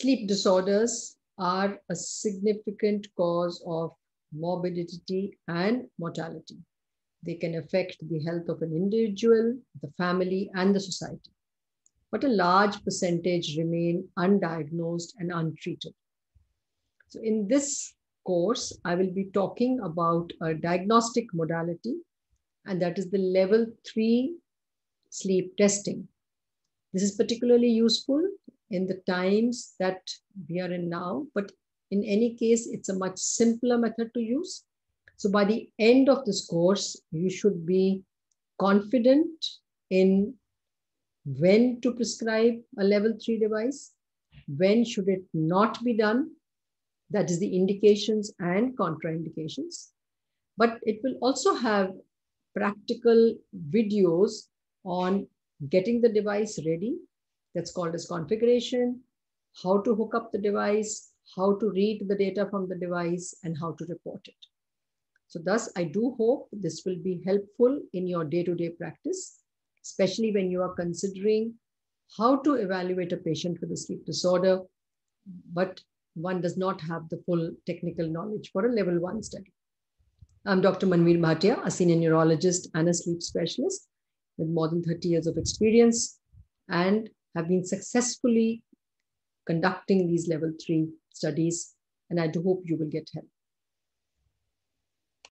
Sleep disorders are a significant cause of morbidity and mortality. They can affect the health of an individual, the family, and the society. But a large percentage remain undiagnosed and untreated. So in this course, I will be talking about a diagnostic modality, and that is the level 3 sleep testing. This is particularly useful in the times that we are in now, but in any case, it's a much simpler method to use. So by the end of this course, you should be confident in when to prescribe a level 3 device, when should it not be done, that is the indications and contraindications. But it will also have practical videos on getting the device ready, that's called as configuration, how to hook up the device, how to read the data from the device, and how to report it. So thus, I do hope this will be helpful in your day-to-day practice, especially when you are considering how to evaluate a patient with a sleep disorder, but one does not have the full technical knowledge for a level 1 study. I'm Dr. Manvir Bhatia, a senior neurologist and a sleep specialist with more than 30 years of experience, and have been successfully conducting these level 3 studies, and I do hope you will get help.